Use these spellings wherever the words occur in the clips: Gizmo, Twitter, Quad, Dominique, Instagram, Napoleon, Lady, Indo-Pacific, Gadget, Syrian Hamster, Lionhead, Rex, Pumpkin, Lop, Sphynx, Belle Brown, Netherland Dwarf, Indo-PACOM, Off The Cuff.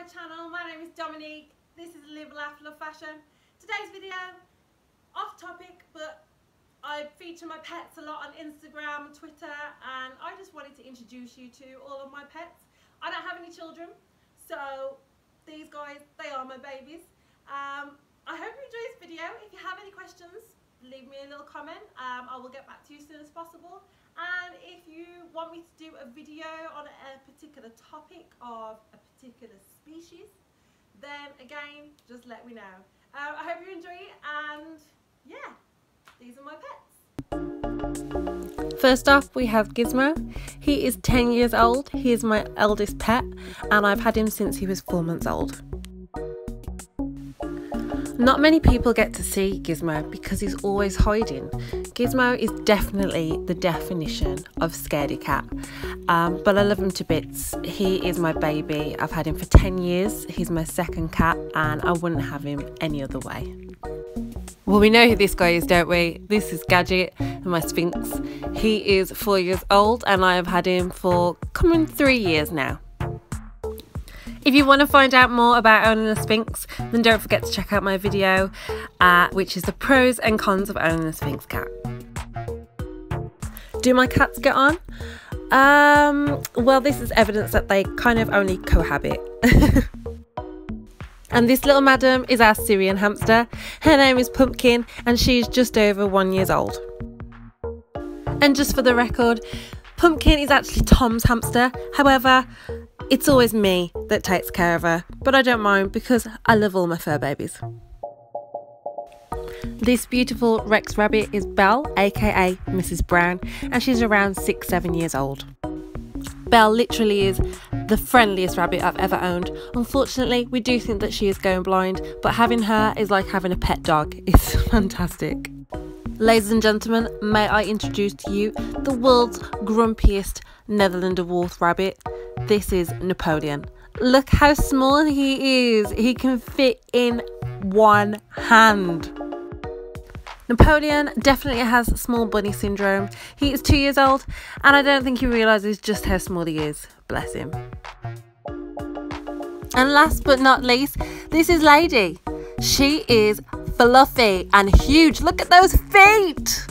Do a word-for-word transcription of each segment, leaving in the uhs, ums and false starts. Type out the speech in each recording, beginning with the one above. my channel. My name is Dominique. This is Live, Laugh, Love Fashion. Today's video, off topic, but I feature my pets a lot on Instagram, Twitter, and I just wanted to introduce you to all of my pets. I don't have any children, so these guys, they are my babies. Um, I hope you enjoy this video. If you have any questions, leave me a little comment. Um, I will get back to you as soon as possible. And if you want me to do a video on a particular topic of a particular species, then again, just let me know. Um, I hope you enjoy it, and yeah, these are my pets. First off, we have Gizmo. He is ten years old. He is my eldest pet, and I've had him since he was four months old. Not many people get to see Gizmo because he's always hiding. Gizmo is definitely the definition of scaredy cat, um, but I love him to bits. He is my baby. I've had him for ten years. He's my second cat, and I wouldn't have him any other way. Well, we know who this guy is, don't we? This is Gadget, my Sphynx. He is four years old, and I have had him for coming three years now. If you want to find out more about owning a Sphynx, then don't forget to check out my video, uh, which is the pros and cons of owning a Sphynx cat. Do my cats get on? Um, well, this is evidence that they kind of only cohabit. And this little madam is our Syrian hamster. Her name is Pumpkin, and she's just over one year old. And just for the record, Pumpkin is actually Tom's hamster. However, it's always me that takes care of her, but I don't mind because I love all my fur babies. This beautiful Rex rabbit is Belle, aka Missus Brown, and she's around six, seven years old. Belle literally is the friendliest rabbit I've ever owned. Unfortunately, we do think that she is going blind, but having her is like having a pet dog. It's fantastic. Ladies and gentlemen, may I introduce to you the world's grumpiest Netherland Dwarf rabbit. This is Napoleon. Look how small he is. He can fit in one hand. Napoleon definitely has small bunny syndrome. He is two years old, and I don't think he realises just how small he is. Bless him. And last but not least, this is Lady. She is fluffy and huge. Look at those feet.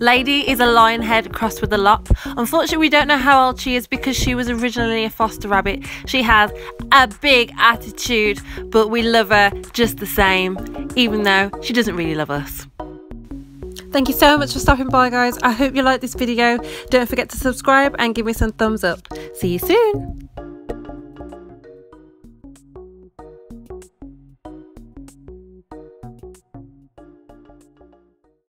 Lady is a Lionhead crossed with a Lop. Unfortunately, we don't know how old she is because she was originally a foster rabbit. She has a big attitude, but we love her just the same, even though she doesn't really love us. Thank you so much for stopping by, guys. I hope you liked this video. Don't forget to subscribe and give me some thumbs up. See you soon.